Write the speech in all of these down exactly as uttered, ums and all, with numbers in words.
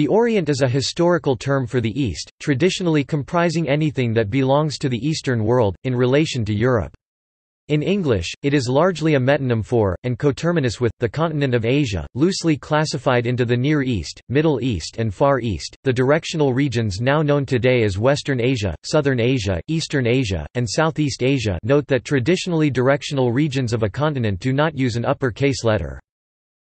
The Orient is a historical term for the East, traditionally comprising anything that belongs to the Eastern world, in relation to Europe. In English, it is largely a metonym for, and coterminous with, the continent of Asia, loosely classified into the Near East, Middle East and Far East, the directional regions now known today as Western Asia, Southern Asia, Eastern Asia, and Southeast Asia. Note that traditionally directional regions of a continent do not use an uppercase letter.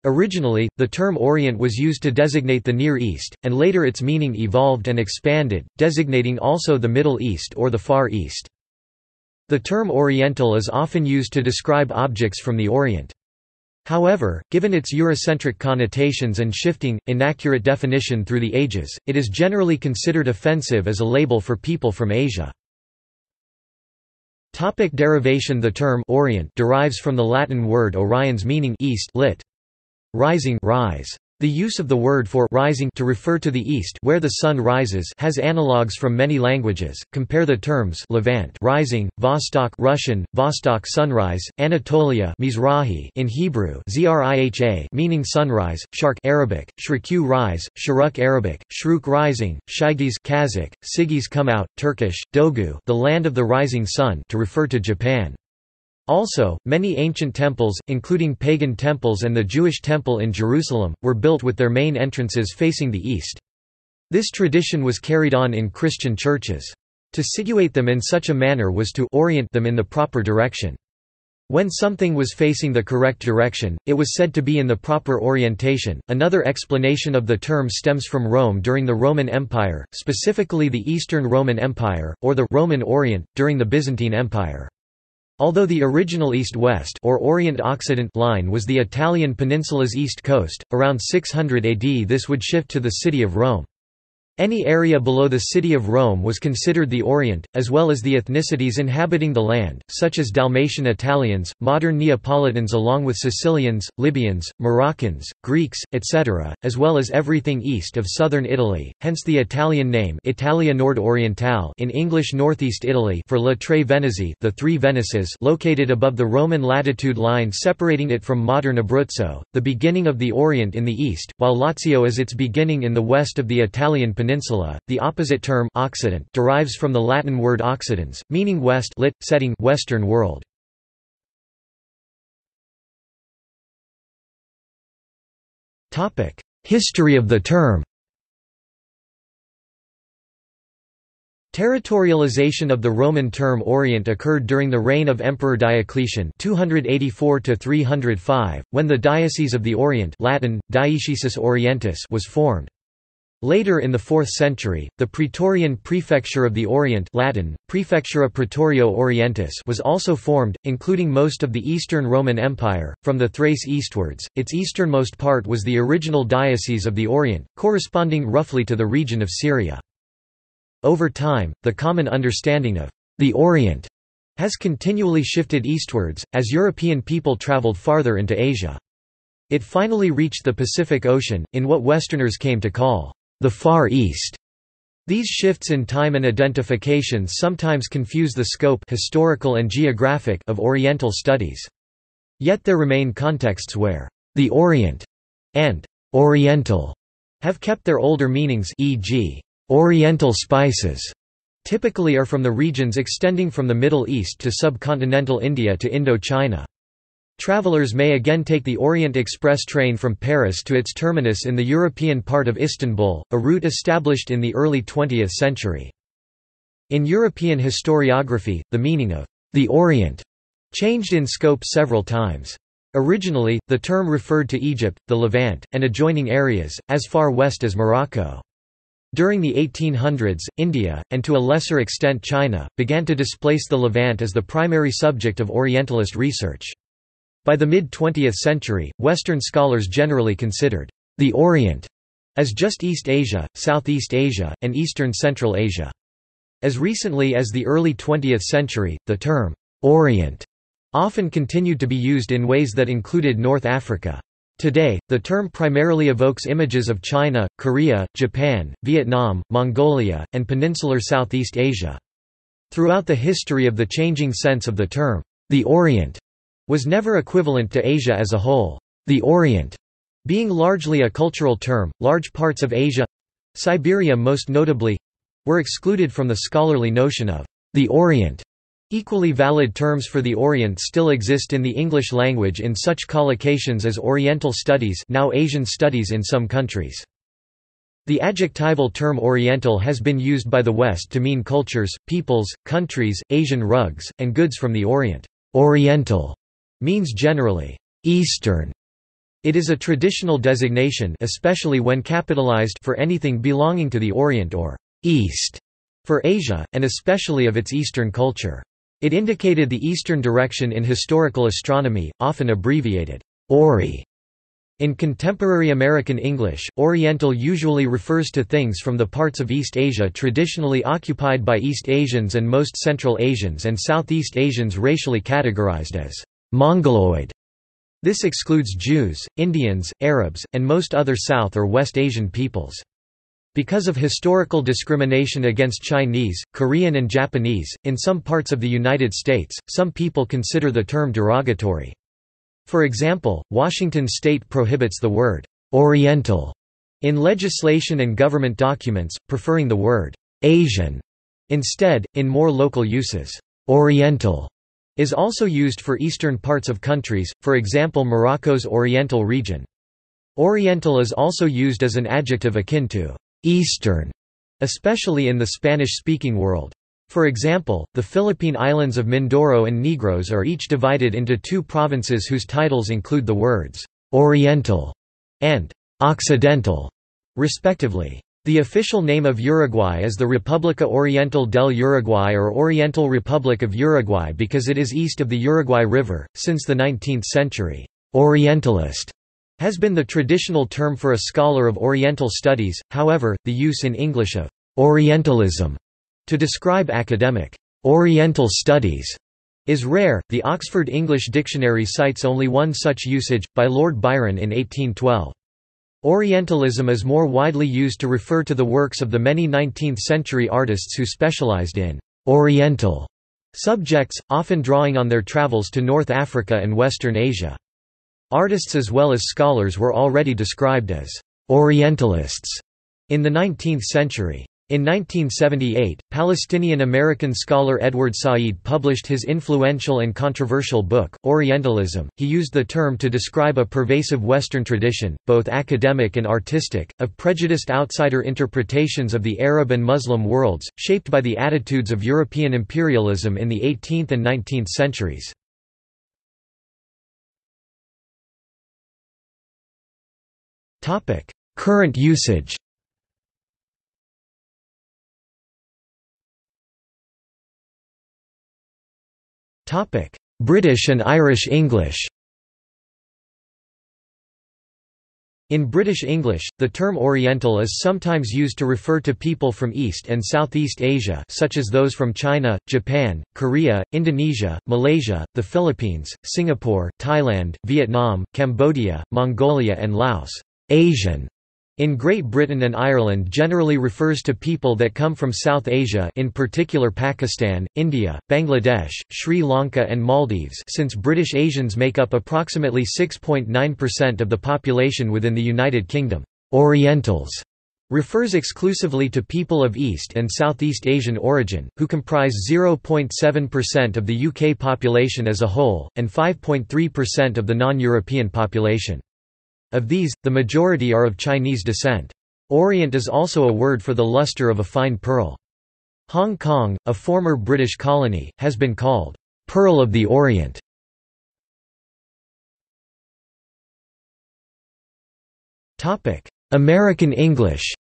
Originally, the term Orient was used to designate the Near East, and later its meaning evolved and expanded, designating also the Middle East or the Far East. The term Oriental is often used to describe objects from the Orient. However, given its Eurocentric connotations and shifting, inaccurate definition through the ages, it is generally considered offensive as a label for people from Asia. Topic derivation. The term Orient derives from the Latin word Oriens meaning east, lit. Rising, rise. The use of the word for rising to refer to the east where the sun rises has analogues from many languages. Compare the terms Levant rising, Vostok Russian, Vostok sunrise, Anatolia Mizrahi in Hebrew, Zriha meaning sunrise, Shark Arabic, Shriku rise, Sharuk Arabic, Shruk rising, Shigiz Kazakh, Sigiz come out, Turkish, Dogu the land of the rising sun to refer to Japan. Also, many ancient temples, including pagan temples and the Jewish temple in Jerusalem, were built with their main entrances facing the east. This tradition was carried on in Christian churches. To situate them in such a manner was to orient them in the proper direction. When something was facing the correct direction, it was said to be in the proper orientation. Another explanation of the term stems from Rome during the Roman Empire, specifically the Eastern Roman Empire, or the Roman Orient, during the Byzantine Empire. Although the original east-west or Orient-Occident line was the Italian peninsula's east coast, around six hundred A D this would shift to the city of Rome. Any area below the city of Rome was considered the Orient, as well as the ethnicities inhabiting the land, such as Dalmatian Italians, modern Neapolitans along with Sicilians, Libyans, Moroccans, Greeks, et cetera, as well as everything east of southern Italy, hence the Italian name Italia Nord Orientale in English Northeast Italy for Le Tre Venezie, the Three Venices, located above the Roman latitude line separating it from modern Abruzzo, the beginning of the Orient in the east, while Lazio is its beginning in the west of the Italian peninsula. Peninsula. The opposite term Occident derives from the Latin word occidens, meaning west, lit, setting, Western world. Topic: History of the term. Territorialization of the Roman term Orient occurred during the reign of Emperor Diocletian two eighty-four to three oh five, when the Diocese of the Orient (Latin: Diocesis Orientis) was formed. Later in the fourth century, the Praetorian Prefecture of the Orient (Latin: Praefectura Praetorio Orientis) was also formed, including most of the Eastern Roman Empire. From the Thrace eastwards, its easternmost part was the original Diocese of the Orient, corresponding roughly to the region of Syria. Over time, the common understanding of the Orient has continually shifted eastwards, as European people traveled farther into Asia. It finally reached the Pacific Ocean, in what Westerners came to call the Far East. These shifts in time and identification sometimes confuse the scope historical and geographic of Oriental studies. Yet there remain contexts where the Orient and Oriental have kept their older meanings, for example, Oriental spices typically are from the regions extending from the Middle East to subcontinental India to Indochina. Travelers may again take the Orient Express train from Paris to its terminus in the European part of Istanbul, a route established in the early twentieth century. In European historiography, the meaning of the Orient changed in scope several times. Originally, the term referred to Egypt, the Levant, and adjoining areas, as far west as Morocco. During the eighteen hundreds, India, and to a lesser extent China, began to displace the Levant as the primary subject of Orientalist research. By the mid twentieth century, Western scholars generally considered the Orient as just East Asia, Southeast Asia, and Eastern Central Asia. As recently as the early twentieth century, the term Orient often continued to be used in ways that included North Africa. Today, the term primarily evokes images of China, Korea, Japan, Vietnam, Mongolia, and peninsular Southeast Asia. Throughout the history of the changing sense of the term, the Orient was never equivalent to Asia as a whole. The Orient, being largely a cultural term, large parts of Asia Siberia most notably, were excluded from the scholarly notion of the Orient. Equally valid terms for the Orient still exist in the English language in such collocations as Oriental Studies, now Asian Studies in some countries. The adjectival term Oriental has been used by the West to mean cultures, peoples, countries, Asian rugs, and goods from the Orient. Oriental means generally Eastern. It is a traditional designation, especially when capitalized, for anything belonging to the Orient or East, for Asia, and especially of its Eastern culture. It indicated the Eastern direction in historical astronomy, often abbreviated Ori. In contemporary American English, Oriental usually refers to things from the parts of East Asia traditionally occupied by East Asians and most Central Asians and Southeast Asians racially categorized as Mongoloid. This excludes Jews, Indians, Arabs, and most other South or West Asian peoples. Because of historical discrimination against Chinese, Korean and Japanese, in some parts of the United States, some people consider the term derogatory. For example, Washington state prohibits the word Oriental in legislation and government documents, preferring the word Asian. Instead, in more local uses, Oriental is also used for eastern parts of countries, for example Morocco's Oriental region. Oriental is also used as an adjective akin to Eastern, especially in the Spanish-speaking world. For example, the Philippine islands of Mindoro and Negros are each divided into two provinces whose titles include the words Oriental and Occidental, respectively. The official name of Uruguay is the República Oriental del Uruguay or Oriental Republic of Uruguay because it is east of the Uruguay River. Since the nineteenth century, Orientalist has been the traditional term for a scholar of Oriental studies. However, the use in English of Orientalism to describe academic Oriental studies is rare. The Oxford English Dictionary cites only one such usage, by Lord Byron in eighteen twelve. Orientalism is more widely used to refer to the works of the many nineteenth-century artists who specialized in Oriental subjects, often drawing on their travels to North Africa and Western Asia. Artists as well as scholars were already described as Orientalists in the nineteenth century. In nineteen seventy-eight, Palestinian-American scholar Edward Said published his influential and controversial book, Orientalism. He used the term to describe a pervasive Western tradition, both academic and artistic, of prejudiced outsider interpretations of the Arab and Muslim worlds, shaped by the attitudes of European imperialism in the eighteenth and nineteenth centuries. Current usage. British and Irish English. In British English, the term Oriental is sometimes used to refer to people from East and Southeast Asia, such as those from China, Japan, Korea, Indonesia, Malaysia, the Philippines, Singapore, Thailand, Vietnam, Cambodia, Mongolia and Laos. Asian in Great Britain and Ireland generally refers to people that come from South Asia, in particular Pakistan, India, Bangladesh, Sri Lanka and Maldives, since British Asians make up approximately six point nine percent of the population within the United Kingdom. Orientals refers exclusively to people of East and Southeast Asian origin, who comprise zero point seven percent of the U K population as a whole, and five point three percent of the non-European population. Of these, the majority are of Chinese descent. Orient is also a word for the luster of a fine pearl. Hong Kong, a former British colony, has been called Pearl of the Orient. Topic: American English.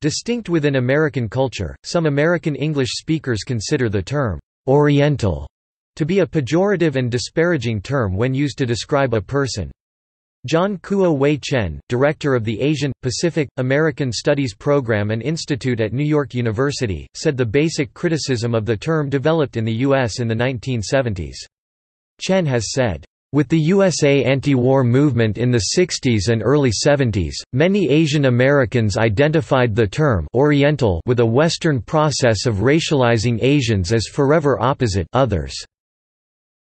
Distinct within American culture, some American English speakers consider the term Oriental to be a pejorative and disparaging term when used to describe a person. John Kuo Wei Chen, director of the Asian, Pacific, American Studies program and institute at New York University, said the basic criticism of the term developed in the U S in the nineteen seventies. Chen has said, "With the U S A anti-war movement in the sixties and early seventies, many Asian Americans identified the term Oriental with a Western process of racializing Asians as forever opposite others."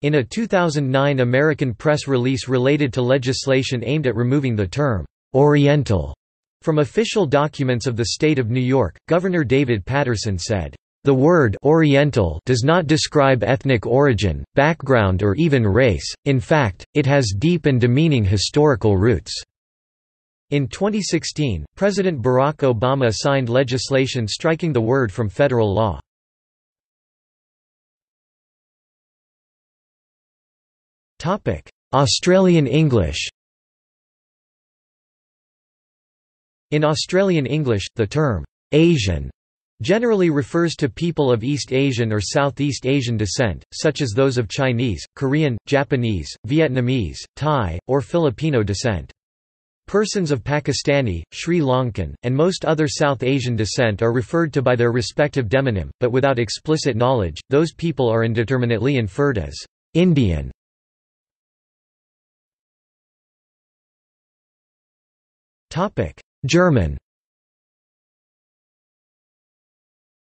In a two thousand nine American press release related to legislation aimed at removing the term Oriental from official documents of the state of New York, Governor David Patterson said, "The word Oriental does not describe ethnic origin, background or even race, in fact, it has deep and demeaning historical roots." In twenty sixteen, President Barack Obama signed legislation striking the word from federal law. Australian English. In Australian English, the term Asian generally refers to people of East Asian or Southeast Asian descent, such as those of Chinese, Korean, Japanese, Vietnamese, Thai, or Filipino descent. Persons of Pakistani, Sri Lankan, and most other South Asian descent are referred to by their respective demonym, but without explicit knowledge, those people are indeterminately inferred as Indian. German.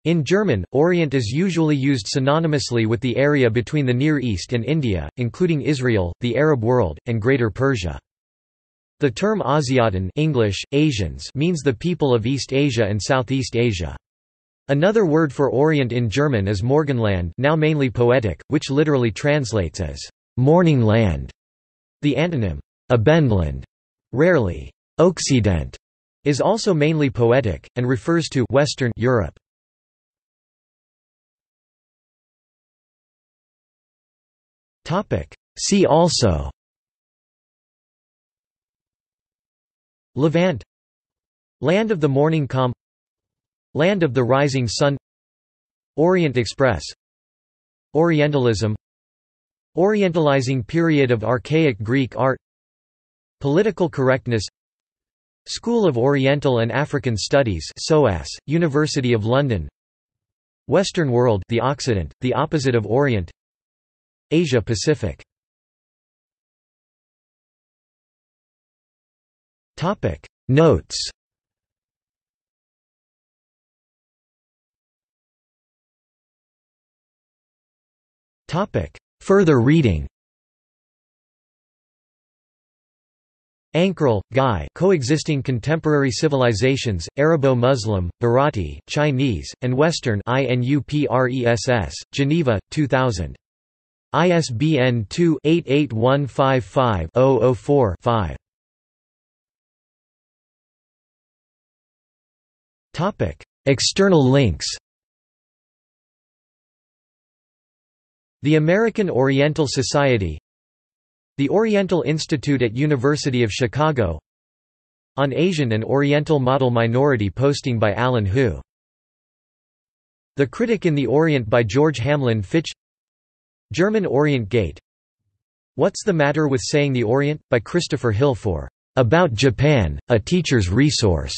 In German, Orient is usually used synonymously with the area between the Near East and India, including Israel, the Arab world, and Greater Persia. The term Asiaten (English: Asians) means the people of East Asia and Southeast Asia. Another word for Orient in German is Morgenland, now mainly poetic, which literally translates as morning land. The antonym Abendland, rarely Occident, is also mainly poetic and refers to Western Europe. See also Levant, Land of the Morning Calm, Land of the Rising Sun, Orient Express, Orientalism, Orientalizing period of archaic Greek art, Political correctness, School of Oriental and African Studies (S O A S), University of London, Western world, the Occident, the opposite of Orient, Asia Pacific. Topic Notes. Topic Further reading. Ankrel, Guy. Coexisting Contemporary Civilizations, Arabo-Muslim, Bharati, Chinese, and Western. INUPRESS, Geneva, two thousand. I S B N two, eight eight one five five, zero zero four, five. Topic: External links. The American Oriental Society. The Oriental Institute at University of Chicago. On Asian and Oriental Model Minority posting by Alan Hu. The Critic in the Orient by George Hamlin Fitch. German Orient Gate. What's the Matter with Saying the Orient? By Christopher Hill for About Japan, a Teacher's Resource.